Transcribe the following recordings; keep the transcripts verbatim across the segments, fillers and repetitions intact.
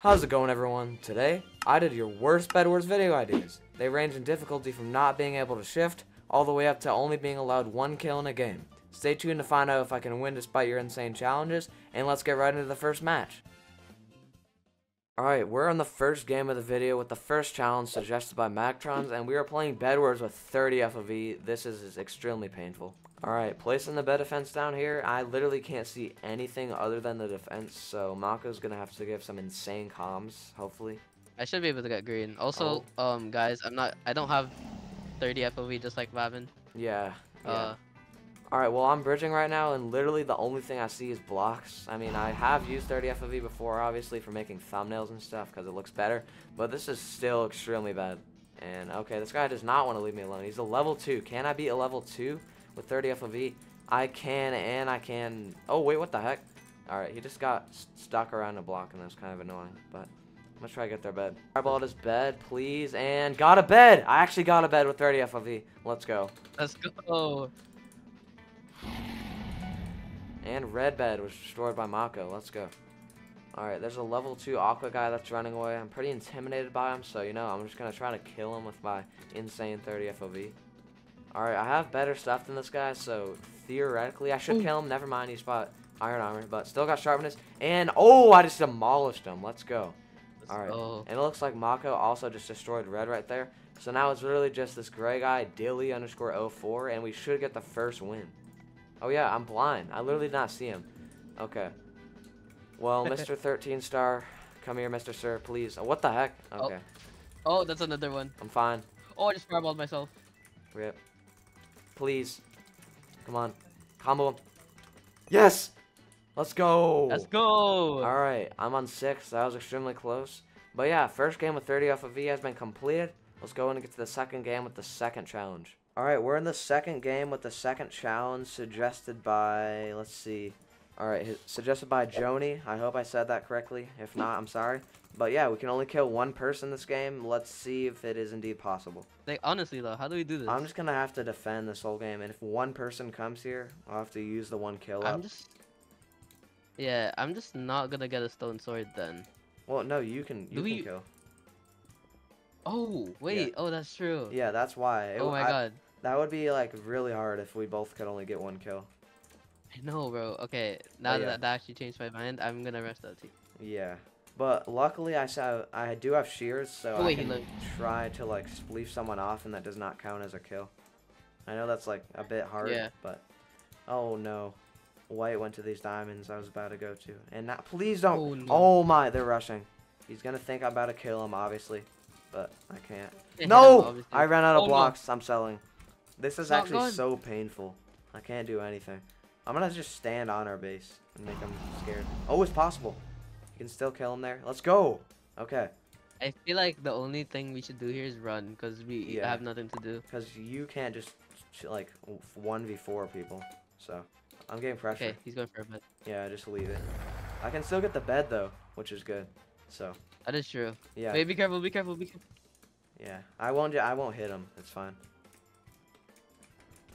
How's it going, everyone? Today, I did your worst Bedwars video ideas. They range in difficulty from not being able to shift, all the way up to only being allowed one kill in a game. Stay tuned to find out if I can win despite your insane challenges, and let's get right into the first match. Alright, we're on the first game of the video with the first challenge suggested by Magtrons, and we are playing Bedwars with thirty F O V. This is extremely painful. Alright, placing the bed defense down here, I literally can't see anything other than the defense, so Mako's gonna have to give some insane comms, hopefully. I should be able to get green. Also, oh. um, guys, I'm not- I don't have thirty F O V just like Vavn. Yeah, yeah. Uh, Alright, well, I'm bridging right now, and literally the only thing I see is blocks. I mean, I have used thirty F O V before, obviously, for making thumbnails and stuff, because it looks better. But this is still extremely bad. And, okay, this guy does not want to leave me alone. He's a level two. Can I beat a level two with thirty F O V? I can, and I can... Oh, wait, what the heck? Alright, he just got st stuck around a block, and that's kind of annoying. But I'm going to try to get their bed. Fireball his bed, please, and got a bed! I actually got a bed with thirty F O V. Let's go. Let's go. And red bed was destroyed by Mako. Let's go. Alright, there's a level two Aqua guy that's running away. I'm pretty intimidated by him, so you know, I'm just going to try to kill him with my insane thirty F O V. Alright, I have better stuff than this guy, so theoretically I should Ooh. kill him. Never mind, he's got iron armor, but still got sharpness. And, oh, I just demolished him. Let's go. Alright, oh. and it looks like Mako also just destroyed red right there. So now it's really just this gray guy, Dilly underscore oh four, and we should get the first win. Oh yeah, I'm blind. I literally did not see him. Okay. Well, Mister thirteen star, come here, Mister Sir, please. Oh, what the heck? Okay. Oh. oh, that's another one. I'm fine. Oh, I just fireballed myself. Rip. Please. Come on. Combo him. Yes! Let's go! Let's go! Alright, I'm on six. That was extremely close. But yeah, first game with thirty F O V has been completed. Let's go in and get to the second game with the second challenge. Alright, we're in the second game with the second challenge suggested by, let's see, alright, suggested by Joni. I hope I said that correctly. If not, I'm sorry. But yeah, we can only kill one person this game. Let's see if it is indeed possible. Like, honestly though, how do we do this? I'm just gonna have to defend this whole game, and if one person comes here, I'll have to use the one kill up. I'm just... Yeah, I'm just not gonna get a stone sword then. Well, no, you can, you do can we... kill. Oh, wait, yeah. oh, that's true. Yeah, that's why. It, oh my I, god. That would be, like, really hard if we both could only get one kill. I know, bro. Okay, now oh, yeah. that that actually changed my mind, I'm gonna rush that team. Yeah. But luckily, I saw, I do have shears, so oh, wait, I can try to, like, leave someone off, and that does not count as a kill. I know that's, like, a bit hard, yeah. but... Oh, no. White went to these diamonds I was about to go to. And now, please don't... Oh, no. oh my, they're rushing. He's gonna think I'm about to kill him, obviously. But I can't. Yeah, no! no I ran out of oh, blocks. No. I'm selling. This is Not actually good. so painful. I can't do anything. I'm gonna just stand on our base and make them scared. Oh, it's possible. You can still kill him there. Let's go. Okay. I feel like the only thing we should do here is run, because we yeah. have nothing to do. Because you can't just like one v four people. So I'm getting pressure. Okay, he's going for a bed. Yeah, just leave it. I can still get the bed though, which is good. So. That is true. Yeah. Wait, be careful, be careful, be careful. Yeah, I won't. I won't hit him. It's fine.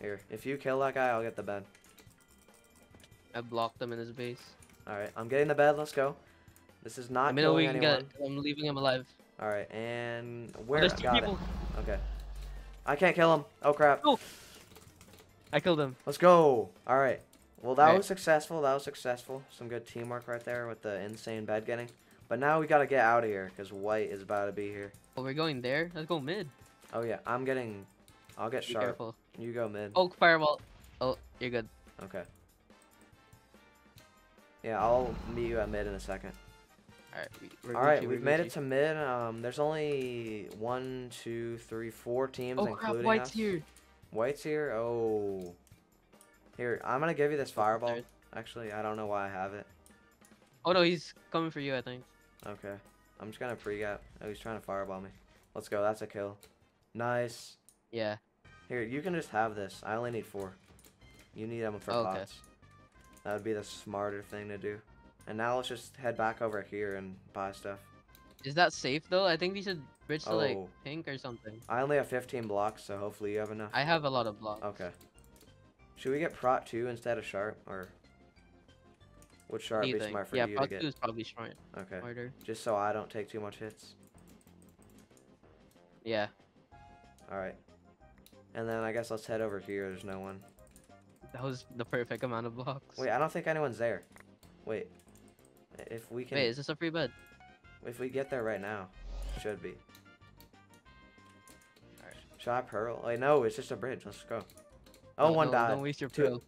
Here, if you kill that guy, I'll get the bed. I blocked him in his base. All right, I'm getting the bed. Let's go. This is not. I mean, we can get. I'm leaving him alive. All right, and where? Oh, there's two people. It. Okay. I can't kill him. Oh crap. No. I killed him. Let's go. All right. Well, that All right. was successful. That was successful. Some good teamwork right there with the insane bed getting. But now we gotta get out of here, because white is about to be here. Oh, we're going there? Let's go mid. Oh, yeah. I'm getting... I'll get be sharp. Careful. You go mid. Oh, fireball. Oh, you're good. Okay. Yeah, I'll meet you at mid in a second. Alright, we, All right, we've we're made Gucci. it to mid. Um, There's only one, two, three, four teams, oh, including crap, white's us. here. White's here? Oh. Here, I'm gonna give you this fireball. Actually, I don't know why I have it. Oh, no, he's coming for you, I think. Okay. I'm just gonna pre-gap. Oh, he's trying to fireball me. Let's go. That's a kill. Nice. Yeah. Here, you can just have this. I only need four. You need them for oh, pots. Okay. That would be the smarter thing to do. And now let's just head back over here and buy stuff. Is that safe, though? I think we should bridge oh. to, like, pink or something. I only have fifteen blocks, so hopefully you have enough. I have a lot of blocks. Okay. Should we get prot two instead of sharp, or... Would Shard Neither. be smart for yeah, you to get? Yeah, is probably smart. Okay. Smarter. Just so I don't take too much hits? Yeah. Alright. And then I guess let's head over here. There's no one. That was the perfect amount of blocks. Wait, I don't think anyone's there. Wait. If we can... Wait, is this a free bed? If we get there right now. It should be. Alright. Should I pearl? Wait, no, it's just a bridge. Let's go. Oh, no, one no, died. Don't waste your pearl. Two.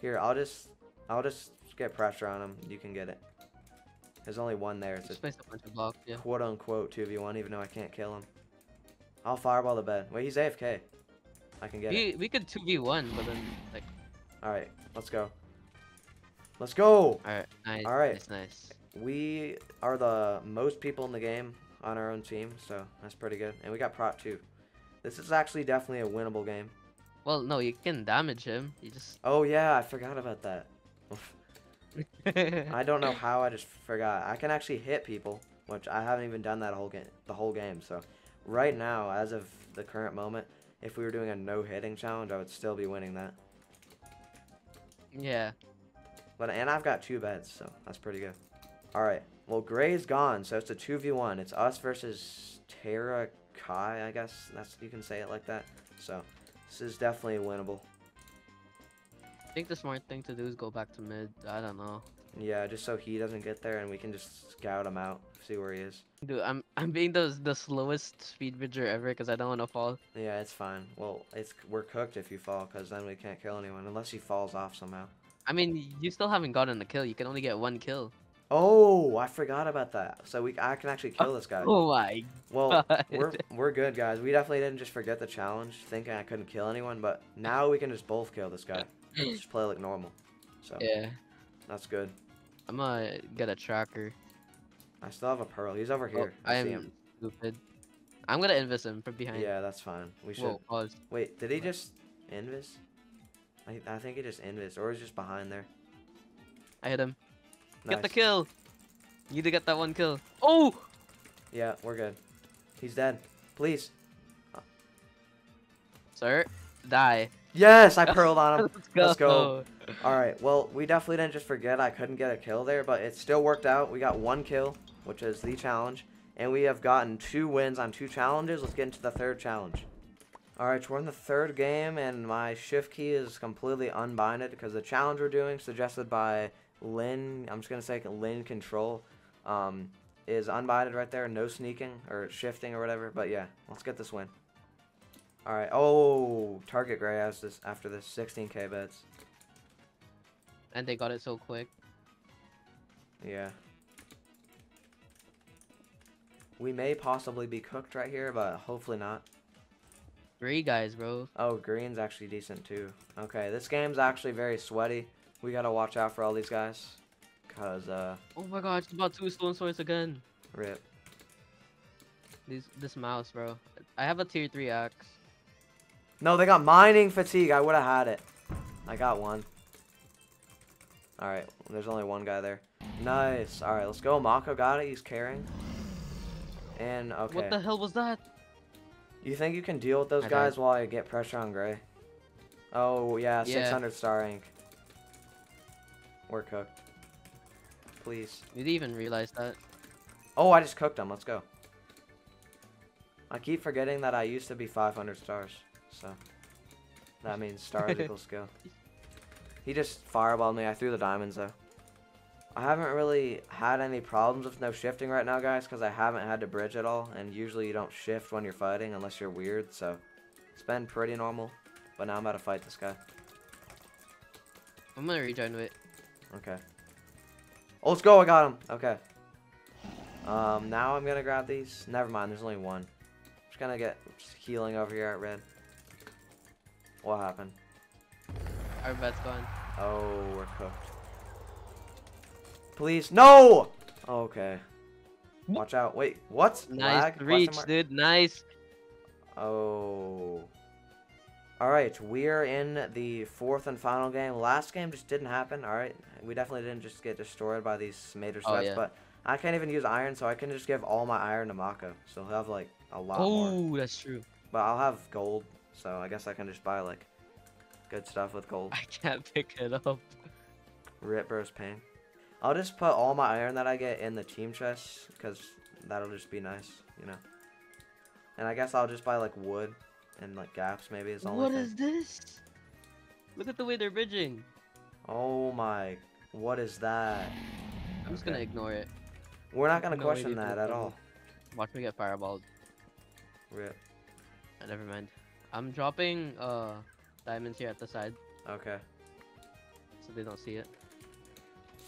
Here, I'll just... I'll just... Get pressure on him. You can get it. There's only one there. It's a, a block, yeah. quote unquote two v one, even though I can't kill him. I'll fireball the bed. Wait, he's A F K. I can get we, it. We could two v one, but then, like... Alright, let's go. Let's go! Alright, nice, All right. nice, nice. We are the most people in the game on our own team, so that's pretty good. And we got prop too. This is actually definitely a winnable game. Well, no, you can damage him. You just... Oh, yeah, I forgot about that. I don't know how I just forgot. I can actually hit people, which I haven't even done that whole game, the whole game. So, right now, as of the current moment, if we were doing a no-hitting challenge, I would still be winning that. Yeah. But and I've got two beds, so that's pretty good. All right. Well, Gray's gone, so it's a two v one. It's us versus Terra Kai, I guess. That's you can say it like that. So, this is definitely winnable. I think the smart thing to do is go back to mid. I don't know. Yeah, just so he doesn't get there, and we can just scout him out, see where he is. Dude, I'm I'm being the the slowest speed bridger ever because I don't want to fall. Yeah, it's fine. Well, it's we're cooked if you fall because then we can't kill anyone unless he falls off somehow. I mean, you still haven't gotten the kill. You can only get one kill. Oh, I forgot about that. So we I can actually kill this guy. Oh my. Well, God. we're we're good, guys. We definitely didn't just forget the challenge, thinking I couldn't kill anyone, but now we can just both kill this guy. Just play like normal. So yeah, that's good. I'm gonna get a tracker. I still have a pearl. He's over here. Oh, I, I am see him. Stupid. I'm gonna invis him from behind. Yeah, that's fine. We should. Whoa, pause. Wait, did he just invis? I I think he just invis, or he's just behind there. I hit him. Nice. Get the kill. You need to get that one kill. Oh. Yeah, we're good. He's dead. Please. Oh. Sir, die. Yes, I pearled on him. Let's go. Let's go. Alright, well, we definitely didn't just forget I couldn't get a kill there, but it still worked out. We got one kill, which is the challenge, and we have gotten two wins on two challenges. Let's get into the third challenge. Alright, we're in the third game, and my shift key is completely unbinded because the challenge we're doing, suggested by Lin, I'm just going to say Lin Control, um, is unbinded right there. No sneaking or shifting or whatever, but yeah, let's get this win. Alright, oh, target Gray has this after this sixteen K bets. And they got it so quick. Yeah. We may possibly be cooked right here, but hopefully not. Three guys, bro. Oh, green's actually decent too. Okay, this game's actually very sweaty. We gotta watch out for all these guys. Cause, uh... oh my god, it's about two stone swords again. Rip. These, this mouse, bro. I have a tier three axe. No, they got mining fatigue. I would have had it. I got one. Alright, there's only one guy there. Nice. Alright, let's go. Mako got it. He's carrying. And, okay. What the hell was that? You think you can deal with those I guys don't. while I get pressure on Gray? Oh, yeah, yeah. six hundred star rank. We're cooked. Please. You didn't even realize that. Oh, I just cooked him. Let's go. I keep forgetting that I used to be five hundred stars, so that means stars equals skill. He just fireballed me. I threw the diamonds, though. I haven't really had any problems with no shifting right now, guys, because I haven't had to bridge at all, and usually you don't shift when you're fighting unless you're weird, so it's been pretty normal, but now I'm about to fight this guy. I'm going to rejoin it. Okay. Oh, let's go. I got him. Okay. Um, now I'm going to grab these. Never mind. There's only one. Gonna get healing over here at red. What happened? Our bed's gone. Oh, we're cooked. Please, no! Okay. Watch out. Wait, what? Nice Lag? reach, dude. Nice. Oh. Alright, we're in the fourth and final game. Last game just didn't happen. Alright, we definitely didn't just get destroyed by these mater sets, oh, yeah. but I can't even use iron, so I can just give all my iron to Mako. So he'll have like a lot oh, more. Oh, that's true. But I'll have gold, so I guess I can just buy like good stuff with gold. I can't pick it up. Rip burst pain. I'll just put all my iron that I get in the team chest, because that'll just be nice, you know. And I guess I'll just buy, like, wood and, like, gaps, maybe. Is the only what thing. Is this? Look at the way they're bridging. Oh, my. What is that? I'm just okay. going to ignore it. We're not going to no question that at all. Watch me get fireballed. Rip. Oh, never mind. I'm dropping uh, diamonds here at the side. Okay. So they don't see it.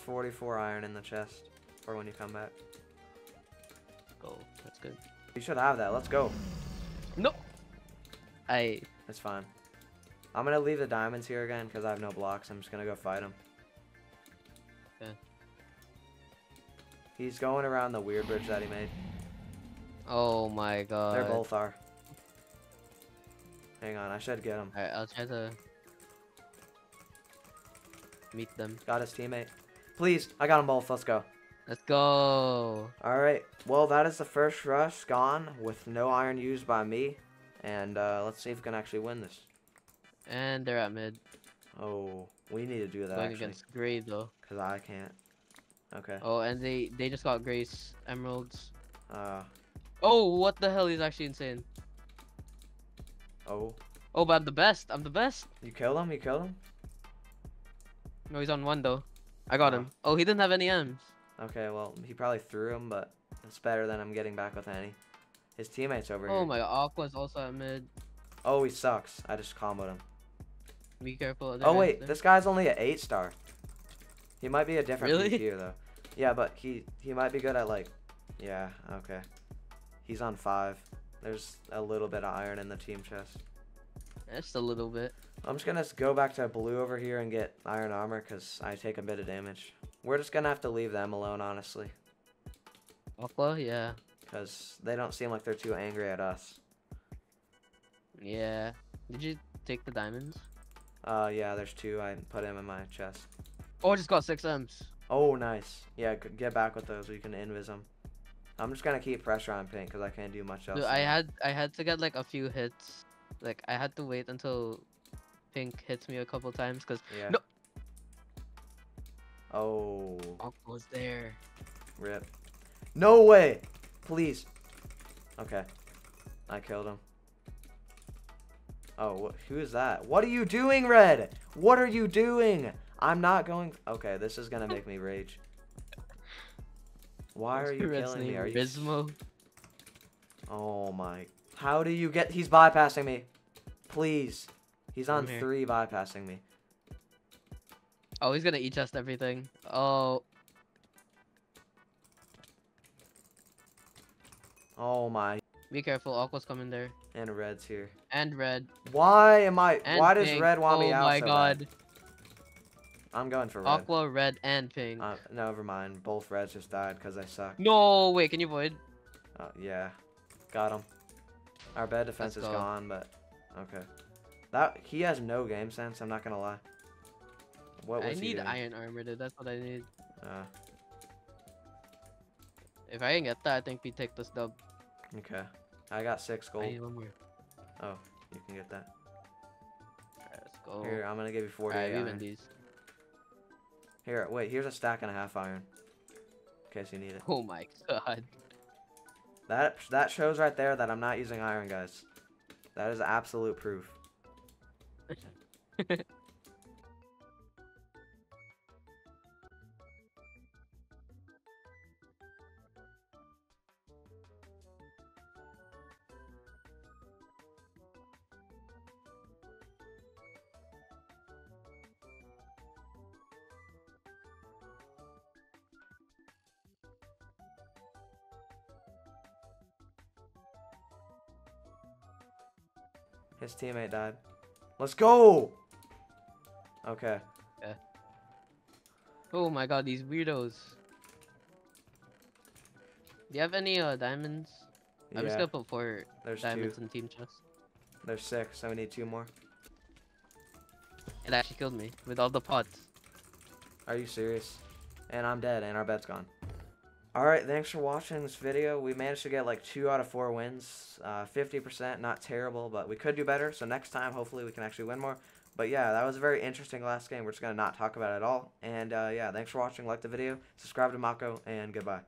forty-four iron in the chest for when you come back. Go. Oh, that's good. You should have that. Let's go. No. I. It's fine. I'm gonna leave the diamonds here again because I have no blocks. I'm just gonna go fight him. Okay. He's going around the weird bridge that he made. Oh my god. They're both are. Hang on, I should get him. Alright, I'll try to meet them. Got his teammate. Please, I got them both. Let's go. Let's go. Alright, well, that is the first rush gone with no iron used by me. And uh, let's see if we can actually win this. And they're at mid. Oh, we need to do that. Going actually. Against Gray, though. Because I can't. Okay. Oh, and they, they just got Gray's emeralds. Uh. Oh, what the hell? He's actually insane. Oh. Oh, but I'm the best. I'm the best. You kill him? You kill him? No, he's on one, though. I got him. Oh, he didn't have any M's. Okay, well, he probably threw him, but it's better than I'm getting back with any. His teammate's over oh here. Oh my god, Aqua's also at mid. Oh, he sucks. I just comboed him. Be careful. Oh, wait, this guy's only an eight star. He might be a different really? P Q, though. Yeah, but he, he might be good at, like... Yeah, okay. He's on five. There's a little bit of iron in the team chest. Just a little bit. I'm just gonna go back to blue over here and get iron armor because I take a bit of damage. We're just gonna have to leave them alone, honestly. Aqua, yeah. Because they don't seem like they're too angry at us. Yeah. Did you take the diamonds? Uh, yeah, there's two. I put them in my chest. Oh, I just got six M's. Oh, nice. Yeah, get back with those. You can invis them. I'm just gonna keep pressure on pink because I can't do much else. Dude, I had I had to get like a few hits. Like I had to wait until Pink hits me a couple times because yeah. No. Oh. Aqua's there. Rip. No way. Please. Okay. I killed him. Oh, wh who is that? What are you doing, Red? What are you doing? I'm not going. Okay, this is gonna make me rage. Why are you Red's killing me? Are you? Bismo. Oh my. How do you get? He's bypassing me. Please. He's on three bypassing me. Oh, he's gonna e-chest everything. Oh. Oh my. Be careful, Aqua's coming there. And Red's here. And Red. Why am I? And why Pink. Does Red want oh me out? Oh my so god. Bad? I'm going for Red. Aqua, Red, and Pink. Uh, never mind. Both Reds just died because I suck. No, wait. Can you void? Uh, yeah. Got him. Our bad defense is gone, but okay. That he has no game sense. I'm not gonna lie. What was I need iron armor, dude. That's what I need. Uh. If I can get that, I think we take this dub. Okay. I got six gold. I need one more. Oh, you can get that. Alright, let's go. Here, I'm gonna give you forty iron. Alright, we win these. Here, wait. Here's a stack and a half iron. In case you need it. Oh my god. That that shows right there that I'm not using iron, guys. That is absolute proof. His teammate died. Let's go! Okay. Yeah. Oh my god, these weirdos. Do you have any uh, diamonds? Yeah. I'm just gonna put four There's diamonds two. In team chest. There's six, so we need two more. It actually killed me with all the pots. Are you serious? And I'm dead, and our bed's gone. Alright, thanks for watching this video. We managed to get like two out of four wins. Uh, fifty percent, not terrible, but we could do better. So next time, hopefully, we can actually win more. But yeah, that was a very interesting last game. We're just going to not talk about it at all. And uh, yeah, thanks for watching. Like the video, subscribe to Mako, and goodbye.